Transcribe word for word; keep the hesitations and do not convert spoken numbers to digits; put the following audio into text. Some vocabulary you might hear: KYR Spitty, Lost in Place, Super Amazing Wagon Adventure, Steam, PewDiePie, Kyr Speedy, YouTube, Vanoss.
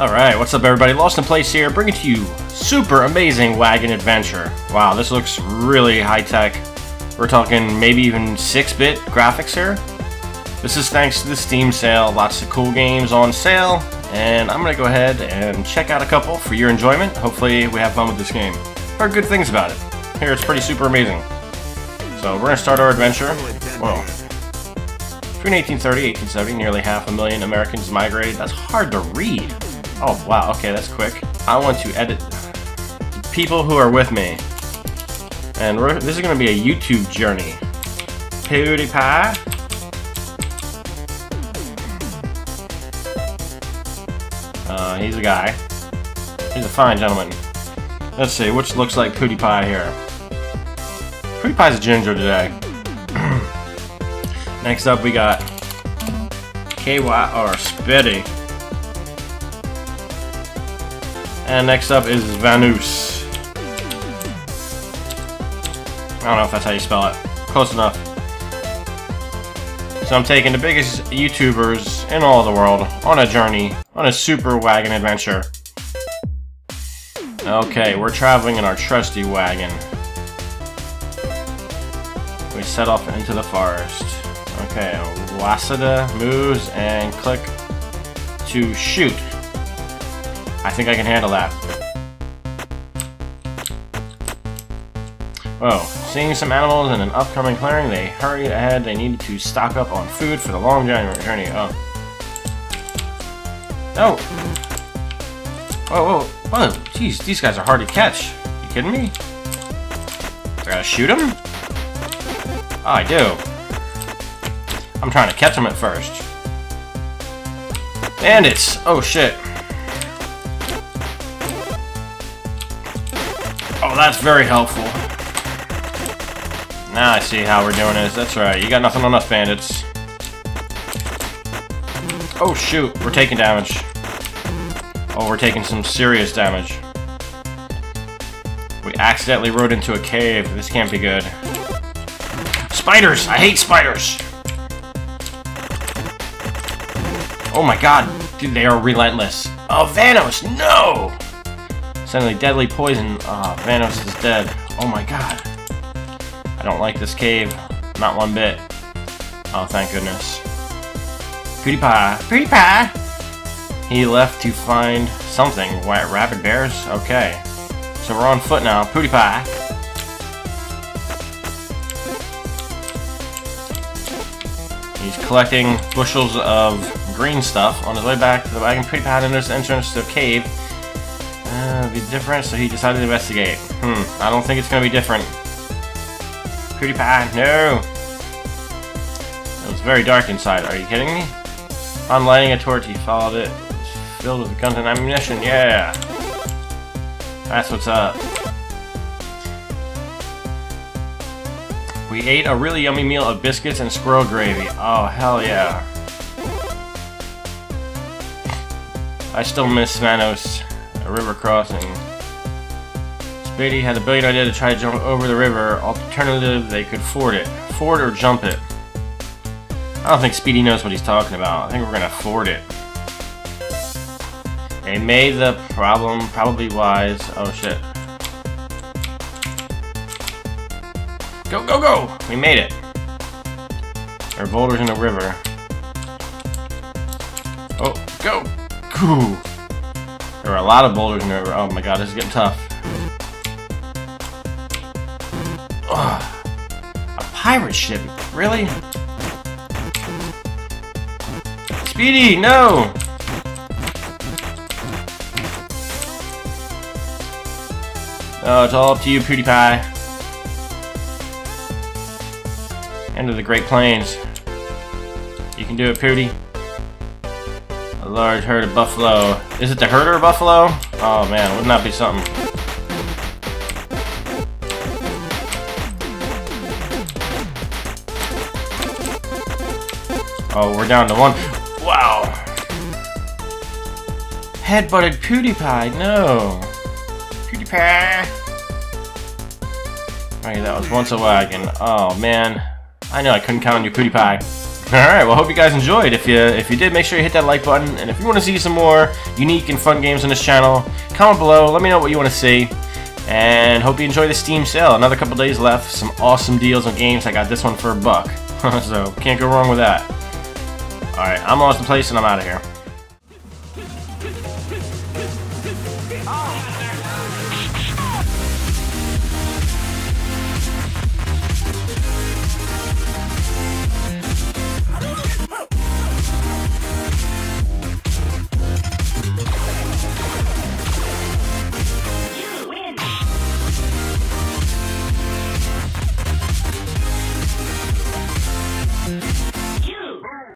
Alright, what's up everybody? Lost in Place here, bringing to you Super Amazing Wagon Adventure. Wow, this looks really high-tech. We're talking maybe even six bit graphics here. This is thanks to the Steam sale, lots of cool games on sale, and I'm going to go ahead and check out a couple for your enjoyment. Hopefully we have fun with this game. Heard good things about it. Here, it's pretty super amazing. So we're going to start our adventure. Whoa. Between eighteen thirty and eighteen seventy, nearly half a million Americans migrated. That's hard to read. Oh, wow. Okay, that's quick. I want to edit people who are with me. And we're, this is going to be a YouTube journey. PewDiePie. Uh, he's a guy. He's a fine gentleman. Let's see, which looks like PewDiePie here. PewDiePie's a ginger today. Next up we got K Y R Spitty. And next up is Vanoss. I don't know if that's how you spell it. Close enough. So I'm taking the biggest YouTubers in all the world on a journey, on a super wagon adventure. Okay, we're traveling in our trusty wagon. We set off into the forest. Okay, Wasada moves and click to shoot. I think I can handle that. Whoa, seeing some animals in an upcoming clearing, they hurried ahead. They needed to stock up on food for the long journey. Oh. Oh! Whoa, whoa, whoa, jeez, these guys are hard to catch. You kidding me? I gotta shoot them? Oh, I do. I'm trying to catch them at first. Bandits! Oh, shit. Oh, that's very helpful. Now I see how we're doing this. That's right. You got nothing on us, bandits. Oh, shoot. We're taking damage. Oh, we're taking some serious damage. We accidentally rode into a cave. This can't be good. Spiders! I hate spiders! Oh my god. Dude, they are relentless. Oh, Vanoss! No! Suddenly deadly poison. Ah, oh, Vanoss is dead. Oh my god. I don't like this cave, not one bit. Oh, thank goodness. PewDiePie, PewDiePie! He left to find something. White rabid bears? Okay. So we're on foot now. PewDiePie. He's collecting bushels of green stuff. On his way back to the wagon, PewDiePie had noticed the entrance to a cave. Uh, it'd be different, so he decided to investigate. Hmm, I don't think it's gonna be different. PewDiePie, no! It was very dark inside, are you kidding me? On lighting a torch, he followed it. It was filled with guns and ammunition, yeah! That's what's up. We ate a really yummy meal of biscuits and squirrel gravy. Oh, hell yeah. I still miss Vanoss, a river crossing. Spitty had a brilliant idea to try to jump over the river. Alternative, they could ford it. Ford or jump it. I don't think Speedy knows what he's talking about. I think we're gonna ford it. They made the problem probably wise. Oh shit. Go, go, go! We made it. There are boulders in the river. Oh, go! Ooh. There are a lot of boulders in the river. Oh my god, this is getting tough. Pirate ship? Really? Speedy, no! Oh, it's all up to you, PewDiePie. End of the Great Plains. You can do it, Pewdie. A large herd of buffalo. Is it the herder buffalo? Oh man, wouldn't that be something? Oh, we're down to one. Wow! Headbutted PewDiePie, no! PewDiePie! Alright, that was once a wagon. Oh, man. I know I couldn't count on you, PewDiePie. Alright, well, I hope you guys enjoyed. If you if you did, make sure you hit that like button. And if you want to see some more unique and fun games on this channel, comment below. Let me know what you want to see. And hope you enjoy the Steam sale. Another couple days left. Some awesome deals on games. I got this one for a buck. So, can't go wrong with that. Alright, I'm Lost in Place, and I'm out of here.